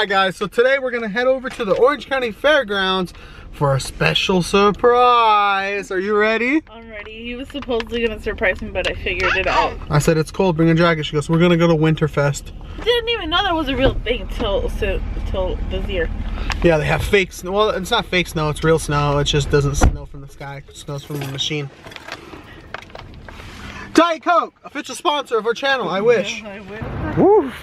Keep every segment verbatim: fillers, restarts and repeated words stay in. Alright guys, so today we're going to head over to the Orange County Fairgrounds for a special surprise. Are you ready? I'm ready. He was supposedly going to surprise me, but I figured it out. I said, it's cold, bring a jacket. She goes, we're going to go to Winterfest. I didn't even know that was a real thing till, so, till this year. Yeah, they have fake snow. Well, it's not fake snow, it's real snow. It just doesn't snow from the sky. It snows from the machine. Diet Coke, official sponsor of our channel. I wish. Yeah, I wish. Woof.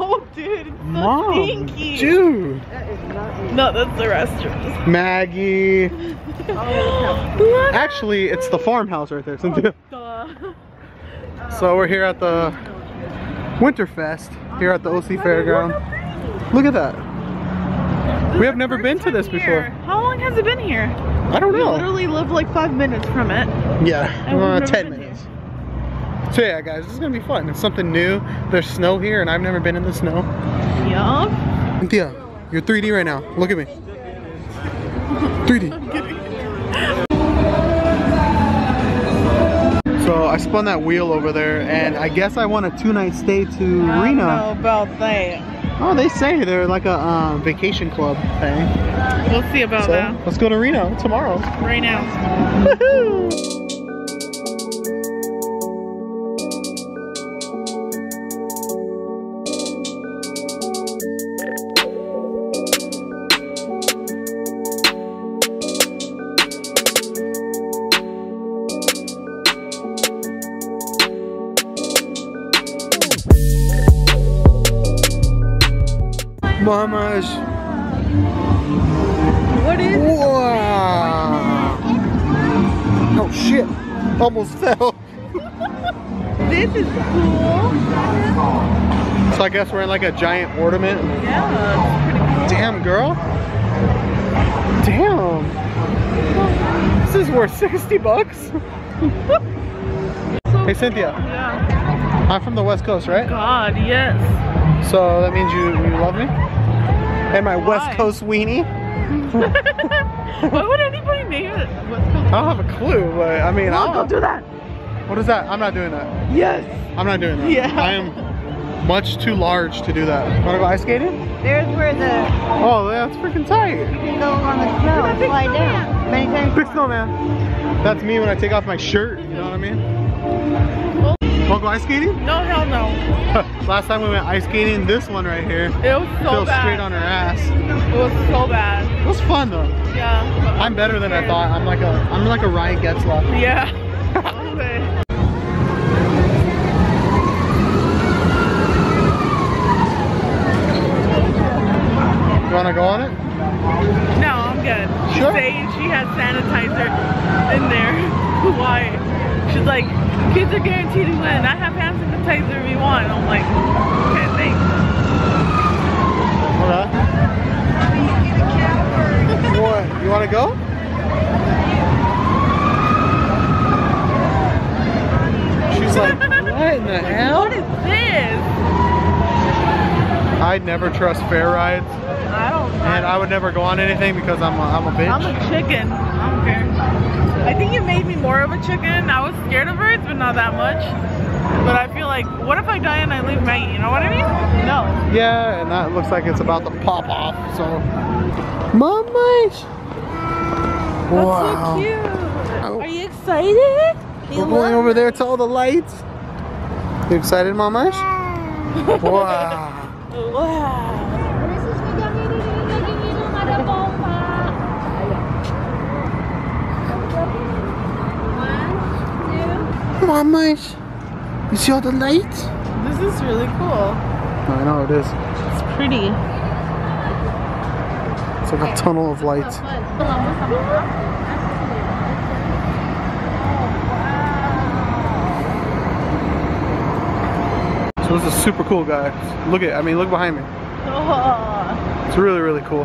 Oh, dude, it's so Mom, stinky. Dude. That is not no, that's the restaurant. Maggie. Oh, actually, it's the farmhouse right there. Oh, so we're here at the Winterfest, here at the O C Fairground. Look at that. This we have never been to this here. before. How long has it been here? I don't we know. We literally live like five minutes from it. Yeah, uh, ten minutes. Here. So yeah guys, this is gonna be fun. It's something new. There's snow here and I've never been in the snow. Yup. Cynthia, you're three D right now. Look at me. three D. So I spun that wheel over there and I guess I want a two night stay to Reno. I don't know about that. Oh, they say they're like a um, vacation club thing. We'll see about so, that. Let's go to Reno tomorrow. Right now. Woohoo! Mama's. What is it? Wow. Oh shit. Almost fell. This is cool. So I guess we're in like a giant ornament. Yeah. It's pretty cool. Damn, girl. Damn. This is worth sixty bucks. So hey Cynthia. Cool. Yeah. I'm from the West Coast, right? God, yes. So that means you, you love me? And my Why? West Coast weenie. Why would anybody name it West Coast? I don't have a clue, but I mean, I'll don't do that. What is that? I'm not doing that. Yes. I'm not doing that. Yeah. I am much too large to do that. Want to go ice skating? There's where the. Oh, that's freaking tight. You can go on the snow and slide down. Many times. Big snowman. That's me when I take off my shirt. You know what I mean? Want to go ice skating? No, hell no. Last time we went ice skating, this one right here. It was so fell bad. Straight on her ass. It was so bad. It was fun though. Yeah. I'm better than I thought. I'm like a, I'm like a Ryan Getzlaf. Yeah. Okay. You wanna go on it? No, I'm good. Sure. She's saying she has sanitizer in there. Why? She's like, kids are guaranteed to win. I have hand sanitizer if you want. I'm like, okay, thanks. Hold on. What? You want to go? She's like, what in the hell? What is this? I'd never trust fair rides. I don't know. And I would never go on anything because I'm a, I'm a bitch. I'm a chicken. I don't care. I think you made me more of a chicken. I was scared of birds, but not that much. But I feel like, what if I die and I leave Maggie? You know what I mean? No. Yeah, and that looks like it's about to pop off, so. Mama! That's wow. so cute. Oh. Are you excited? You We're going over there to all the lights. You excited, Mama? Wow. Wow. Mamas, you see all the lights? This is really cool. I know it is. It's pretty. It's like a tunnel of lights. So this is super cool, guys. Look at, I mean, look behind me. Oh. It's really, really cool.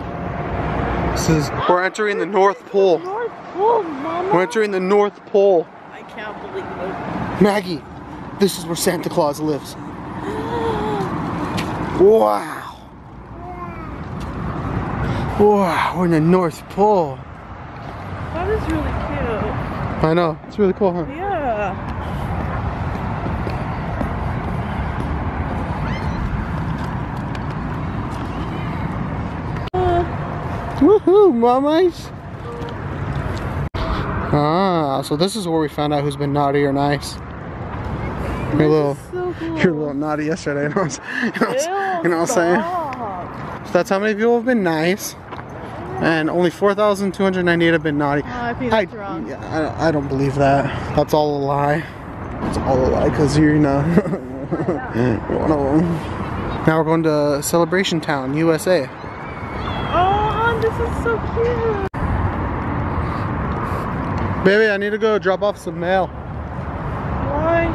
This is, we're entering the North Pole. North Pole, Mama. We're entering the North Pole. I can't believe it. Maggie, this is where Santa Claus lives. Wow. Wow, we're in the North Pole. That is really cute. I know, it's really cool, huh? Yeah. Woohoo, mamas! Ah, so this is where we found out who's been naughty or nice. You're a little, so cool. You're a little naughty yesterday, you know what I'm, you know what, you know what I'm saying? So that's how many people have been nice, and only four thousand two hundred ninety-eight have been naughty. No, I, I, yeah, I, I don't believe that. That's all a lie. That's all a lie, because you're not one of them. Now we're going to Celebration Town, U S A. Oh, this is so cute. Baby, I need to go drop off some mail. Why?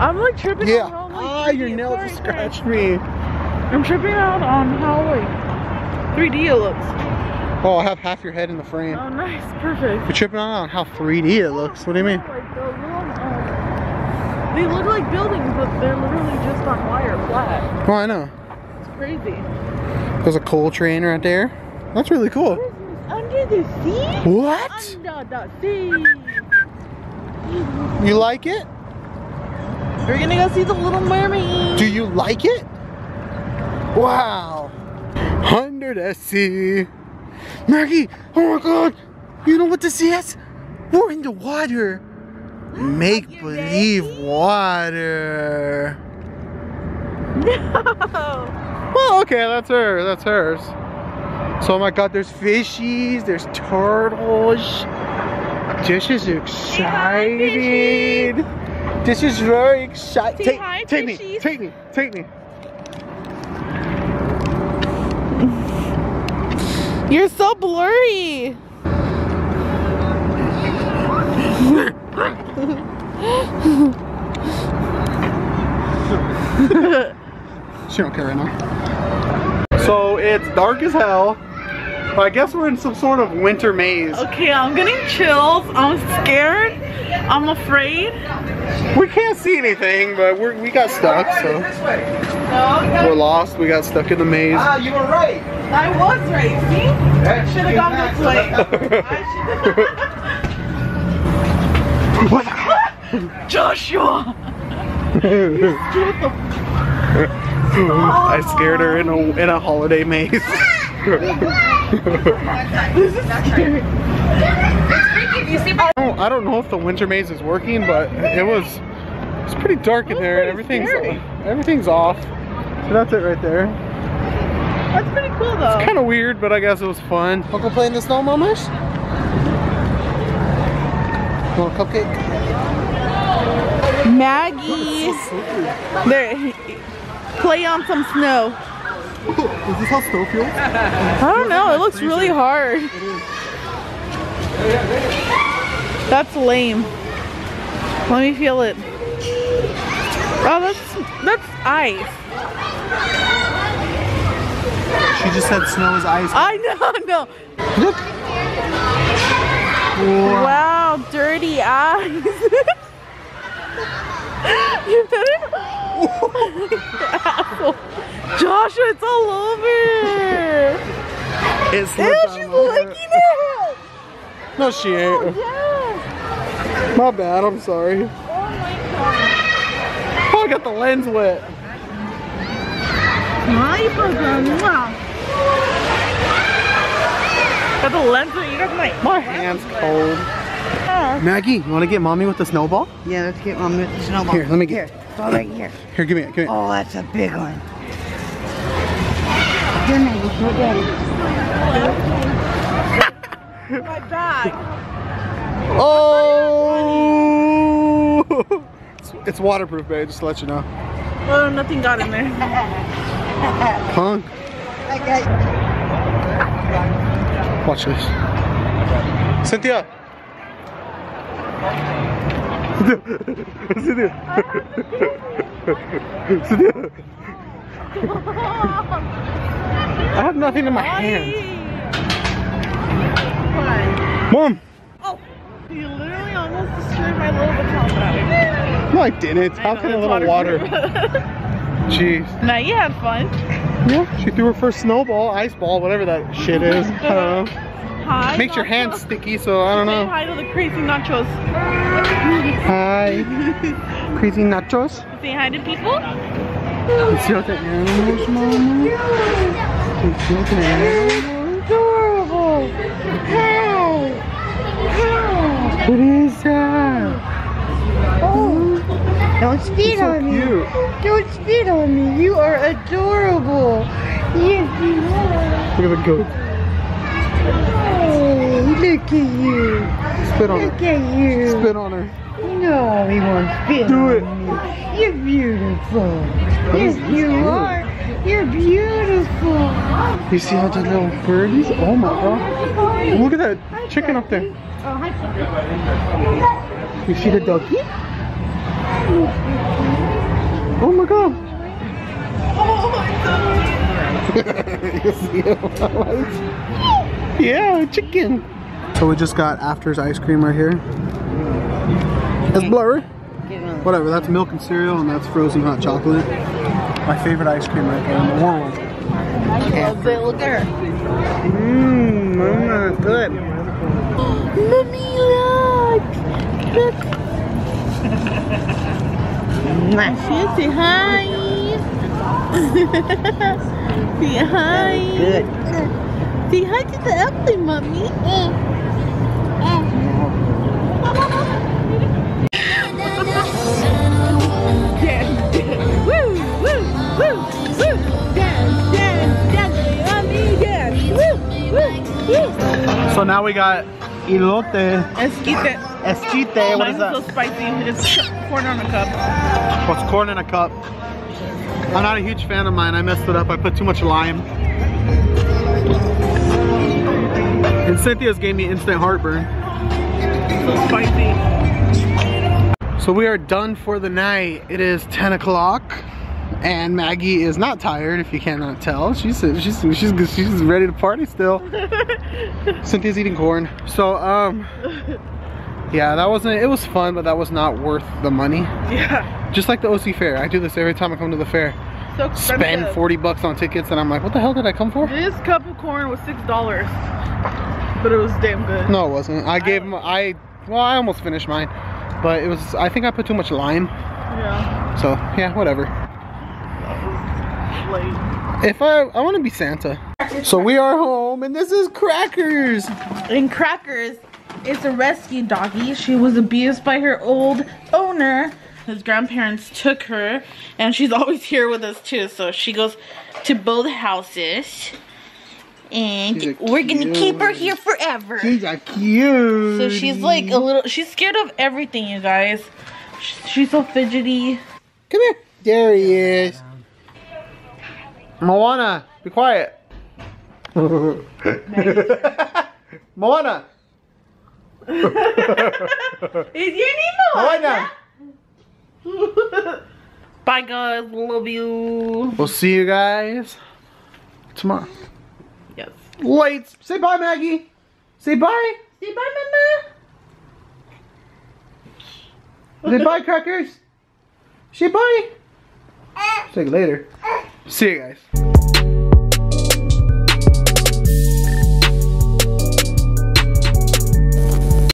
I'm like tripping yeah. on how like Ah, your nail just scratched me. I'm tripping out on how like three D it looks. Oh, I have half your head in the frame. Oh, nice, perfect. You're tripping out on how three D it looks. What do you mean? Like the little, uh, they look like buildings, but they're literally just on wire flat. Oh, I know. It's crazy. There's a coal train right there. That's really cool. Under the sea? What? Under the sea. You like it? We're gonna go see the Little Mermaid. Do you like it? Wow. Under the sea. Maggie, oh my god. You know what this is? We're in the water. Make believe water. No. Well, okay, that's her. That's hers. So, oh my god, there's fishies, there's turtles. This is exciting. Hi, this is very exciting. Take, hi, take me, take me, take me. You're so blurry. She don't care right now. So, it's dark as hell. But I guess we're in some sort of winter maze. Okay, I'm getting chills. I'm scared. I'm afraid. We can't see anything, but we're, we got stuck, so. We're lost. We got stuck in the maze. Ah, you were right. I was right. See? I should have gone this way. I should have. Joshua! You scared the. I scared her in a, in a holiday maze. This is scary. I don't, I don't know if the winter maze is working, but it was it's pretty dark in there and everything's everything's off. So that's it right there. That's pretty cool though. It's kind of weird, but I guess it was fun. Wanna go play in the snow, mamas? Want a cupcake? Maggie, so there. Play on some snow. Is this how snow feels? I don't know. It looks really hard. That's lame. Let me feel it. Oh, that's that's ice. She just said snow is ice. I know, no. Look. Wow, wow, dirty eyes. You didn't. Joshua, it's all over. It's Ew, she's licking it. No, she oh, ain't. Yes. My bad, I'm sorry. Oh, my God. Oh, I got the lens wet. My Got the lens wet. You got my, my hand's cold. Yeah. Maggie, you want to get mommy with the snowball? Yeah, let's get mommy with the snowball. Here, let me get Here. All right here. Here, give me it. Give me it. Oh, that's a big one. Here, Maggie, go get it. My bag. Oh! It's, it's waterproof, babe. Just to let you know. Oh, nothing got in there. Punk. Okay. Watch this. Cynthia. Cynthia. Cynthia. I have nothing in my hand. Mom! Oh! You literally almost destroyed my little baton. No, I didn't. How can a little water? Jeez. Now you had fun. Yeah, she threw her first snowball, ice ball, whatever that shit is. I don't know. Hi, makes nachos. Your hands sticky, so I don't know. Say hi to the crazy nachos. Hi. Crazy nachos. Say hi to people. It's not the animals, Mama. It's not the animals. Adorable. Hey. Hey. What is that? Oh. Hmm? Don't spit so on cute. me. Don't spit on me. You are adorable. Yes, you are. Look at the goat. Hey, look at you. Spit on look her. Look at you. Spit on her. No, he won't spit Do it. on you. You're beautiful. Yes, you cute. are. You're beautiful. You see how the little birdies? Oh my God. Look at that hi, chicken ducky. up there. Oh, hi, chicken. You see the ducky? Oh my God. You see it? Yeah, chicken. So we just got After's ice cream right here. It's blurry. Whatever, that's milk and cereal, and that's frozen hot chocolate. My favorite ice cream right there, the warm one. Okay, look at her. Mmm, Mama, good. Mommy, look! Look! She'll say hi! Say hi! Good. Say hi to the elephant, Mommy! So now we got elote. Esquite. Esquite, what is that? It's so spicy. It's corn on a cup. Well, it's corn in a cup. I'm not a huge fan of mine. I messed it up. I put too much lime. And Cynthia's gave me instant heartburn. So spicy. So we are done for the night. It is ten o'clock. And Maggie is not tired, if you cannot tell. She's she's she's she's, she's ready to party still. Cynthia's eating corn. So um, yeah, that wasn't. It was fun, but that was not worth the money. Yeah. Just like the O C Fair, I do this every time I come to the fair. So expensive. Spend forty bucks on tickets, and I'm like, what the hell did I come for? This cup of corn was six dollars, but it was damn good. No, it wasn't. I gave I him. I well, I almost finished mine, but it was. I think I put too much lime. Yeah. So yeah, whatever. If I, I want to be Santa. So we are home, and this is Crackers. And Crackers is a rescue doggy. She was abused by her old owner. His grandparents took her, and she's always here with us too. So she goes to both houses, and we're gonna keep her here forever. She's a cute. So she's like a little. She's scared of everything, you guys. She's so fidgety. Come here. There he is. Moana, be quiet. Moana. Is your name Moana? Moana. Bye guys, love you. We'll see you guys tomorrow. Yes. Lights. Say bye, Maggie. Say bye. Say bye, Mama. Say bye, Crackers. Say bye. Say later. See you guys.